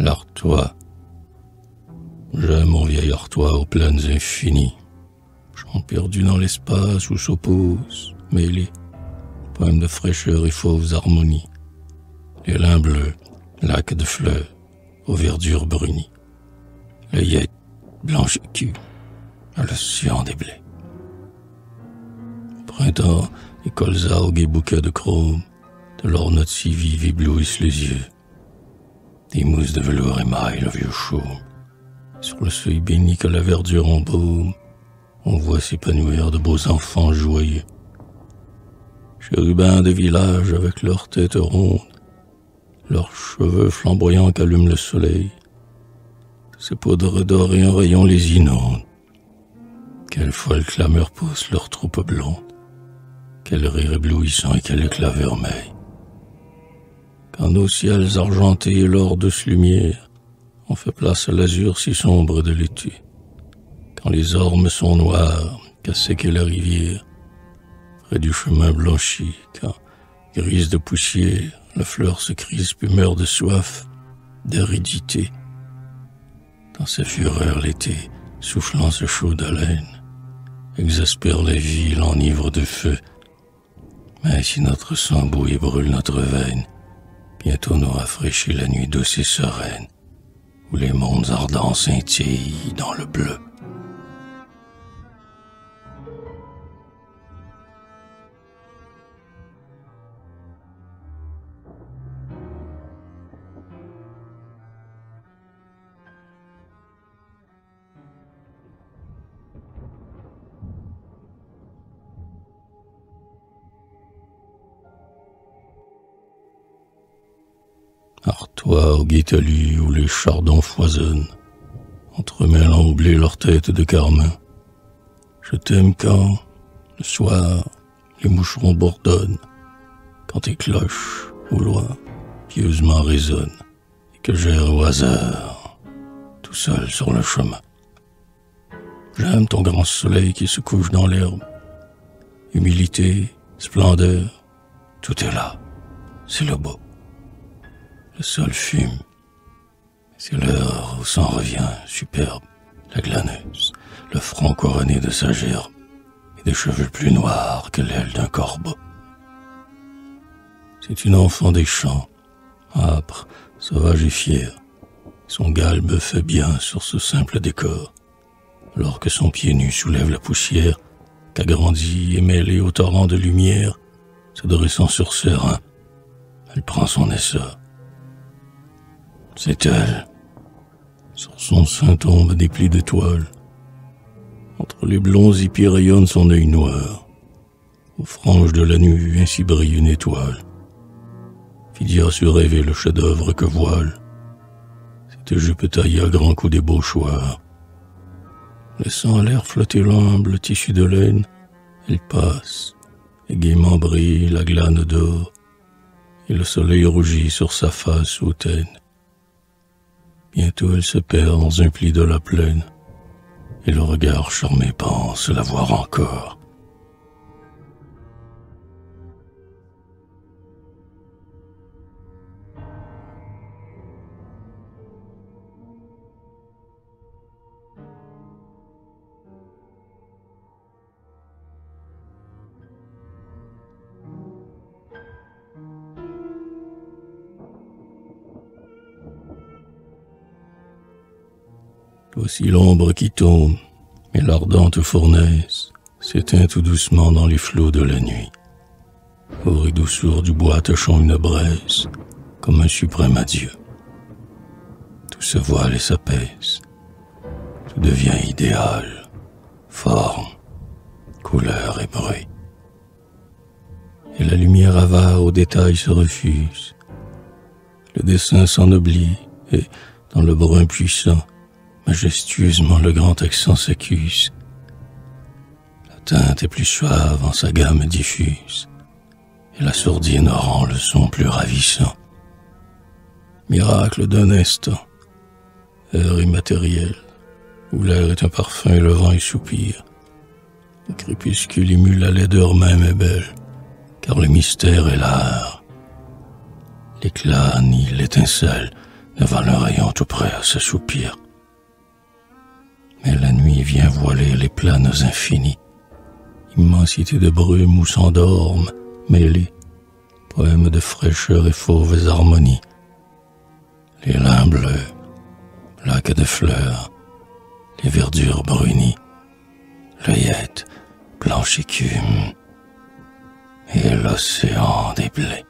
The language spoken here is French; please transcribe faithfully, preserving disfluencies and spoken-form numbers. L'Artois. J'aime mon vieil Artois aux plaines infinies, chant perdu dans l'espace où s'opposent, mêlés, poèmes de fraîcheur et fauves harmonies, les lins bleus, lacs de fleurs, aux verdures brunies, l'œillette blanche cul à l'océan des blés. Au printemps, les colzas aux gais bouquets de chrome, de leurs notes si vives éblouissent les yeux, des mousses de velours émaillent le vieux chaume. Sur le seuil béni que la verdure embaume, on voit s'épanouir de beaux enfants joyeux. Chérubins des villages avec leurs têtes rondes, leurs cheveux flamboyants qu'allume le soleil, ces poudres dorées en rayon les inondent. Quelle folle clameur pousse leur troupe blonde, quel rire éblouissant et quel éclat vermeil. Quand nos ciels argentés et l'or de ce lumière, on fait place à l'azur si sombre de l'été. Quand les ormes sont noirs, qu'a séqué la rivière, près du chemin blanchi, quand, grise de poussière, la fleur se crispe et meurt de soif, d'aridité. Dans sa fureur, l'été, soufflant ce chaud d'haleine, exaspère la vie, l'enivre de feu. Mais si notre sang bouille et brûle notre veine, bientôt nous rafraîchit la nuit douce et sereine, où les mondes ardents scintillent dans le bleu. Artois aux guittelus où les chardons foisonnent, entremêlant au blé leurs têtes de carmin. Je t'aime quand, le soir, les moucherons bourdonnent, quand tes cloches, au loin, pieusement résonnent, et que j'erre au hasard, tout seul sur le chemin. J'aime ton grand soleil qui se couche dans l'herbe. Humilité, splendeur, tout est là, c'est le beau. Le sol fume, c'est l'heure où s'en revient, superbe, la glaneuse, le front couronné de sa gerbe, et des cheveux plus noirs que l'aile d'un corbeau. C'est une enfant des champs, âpre, sauvage et fière, son galbe fait bien sur ce simple décor, alors que son pied nu soulève la poussière, qu'agrandit et mêlée au torrent de lumière, se dressant sur ses reins, elle prend son essor. C'est elle, sur son sein tombe des plis de toile, entre les blonds épis rayonne son œil noir, aux franges de la nue ainsi brille une étoile, Phidias eût rêvé le chef-d'œuvre que voile, cette jupe taillée à grands coups d'ébauchoir, laissant à l'air flotter l'humble tissu de laine, elle passe, et gaiement brille la glane d'or, et le soleil rougit sur sa face hautaine. Bientôt elle se perd dans un pli de la plaine, et le regard charmé pense la voir encore. Voici l'ombre qui tombe, et l'ardente fournaise s'éteint tout doucement dans les flots de la nuit. Au rideau sourd du bois tachant une braise, comme un suprême adieu. Tout se voile et s'apaise, tout devient idéal, forme, couleur et bruit. Et la lumière avare aux détails se refuse, le dessin s'ennoblit, et, dans le brun puissant, majestueusement le grand accent s'accuse. La teinte est plus suave en sa gamme diffuse, et la sourdine rend le son plus ravissant. Miracle d'un instant, heure immatérielle, où l'air est un parfum et le vent y soupire. Le crépuscule ému la laideur même est belle, car le mystère est l'art. L'éclat ni l'étincelle devant le rayon tout près à ce soupir. Mais la nuit vient voiler les plaines infinies, immensité de brume où s'endorment, mêlés, poèmes de fraîcheur et fauves harmonies. Les lins bleus, lacs de fleurs, les verdures brunies, l'œillette, blanche écume, et l'océan des blés.